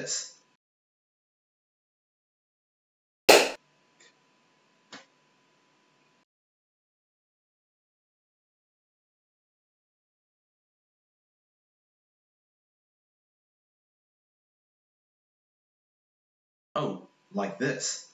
this. Oh, like this.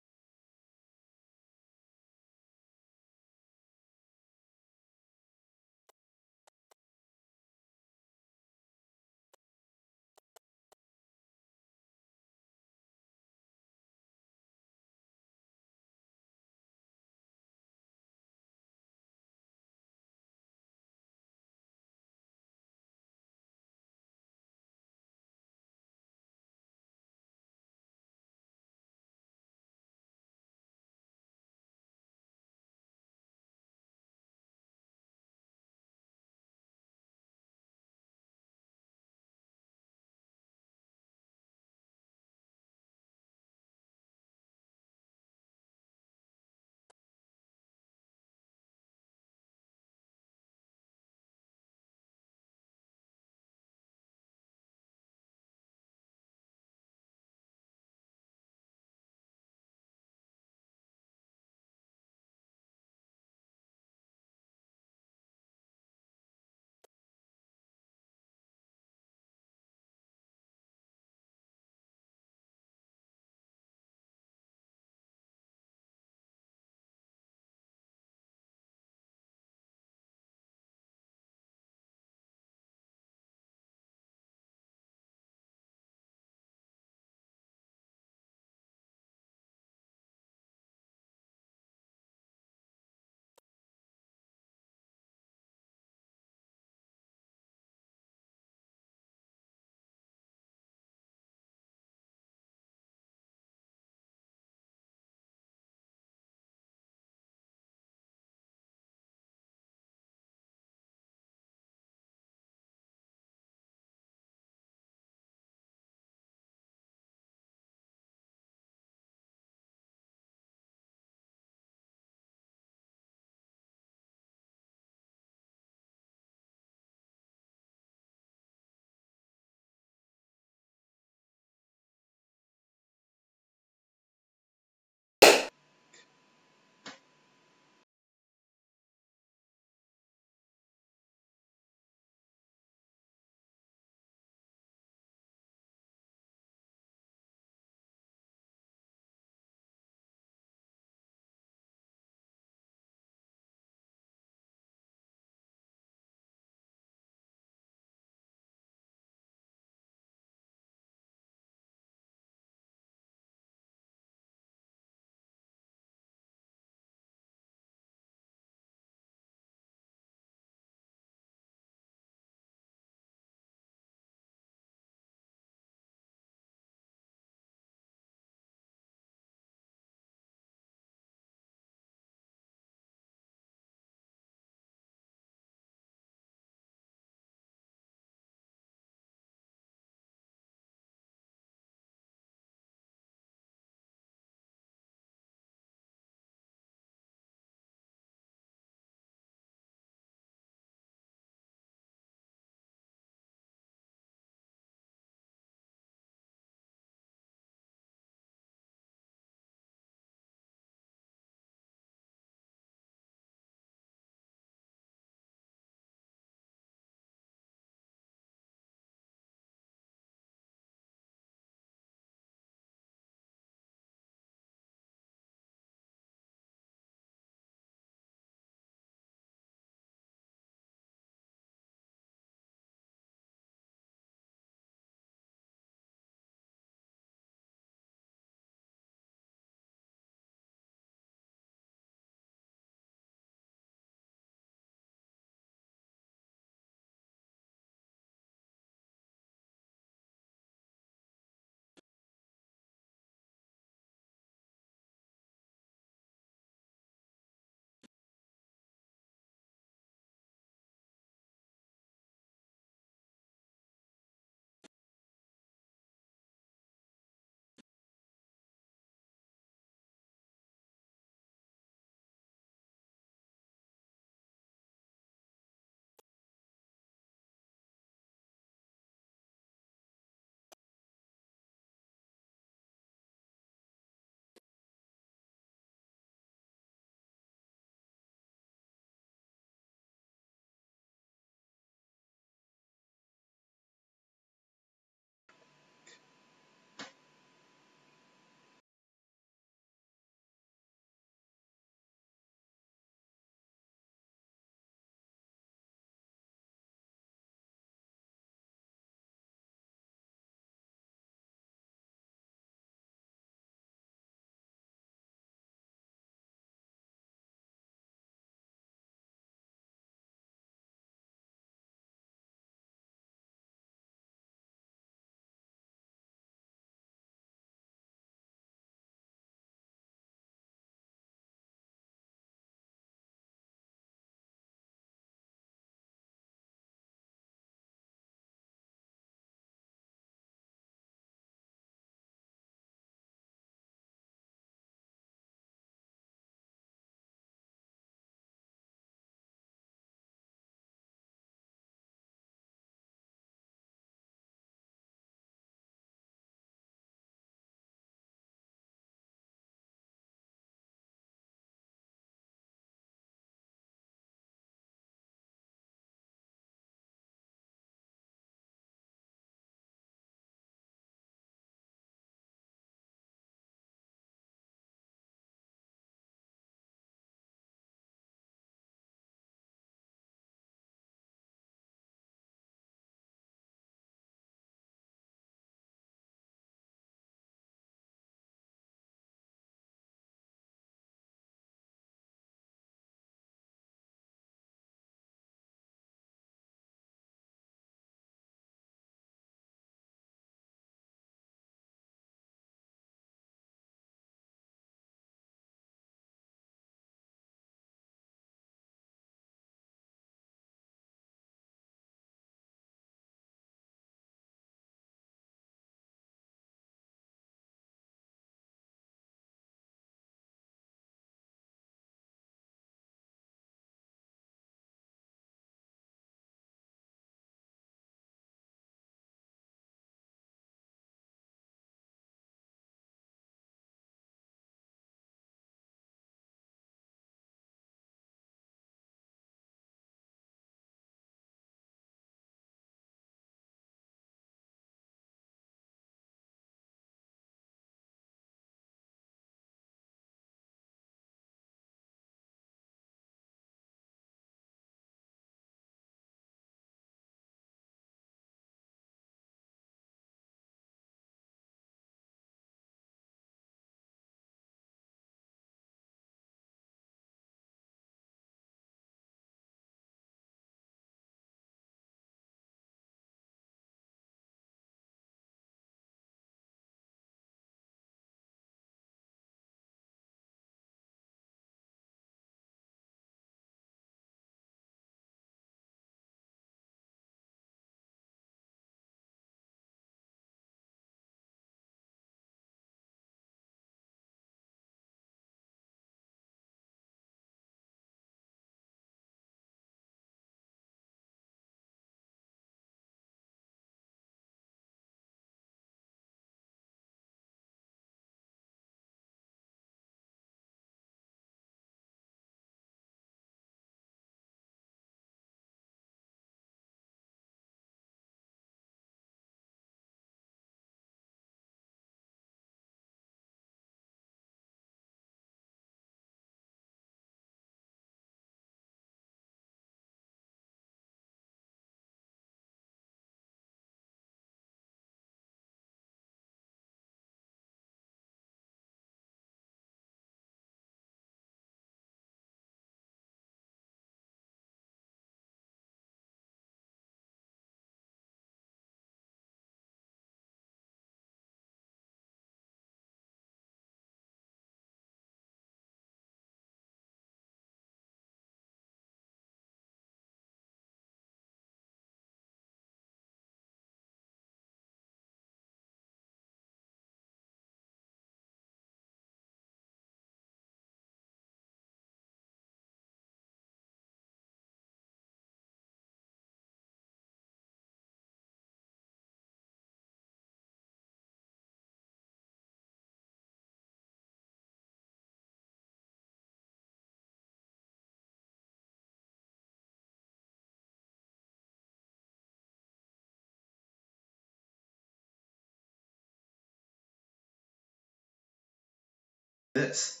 this.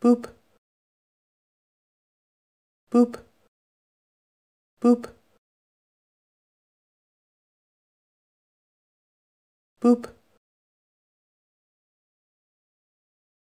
Boop, boop, boop, boop.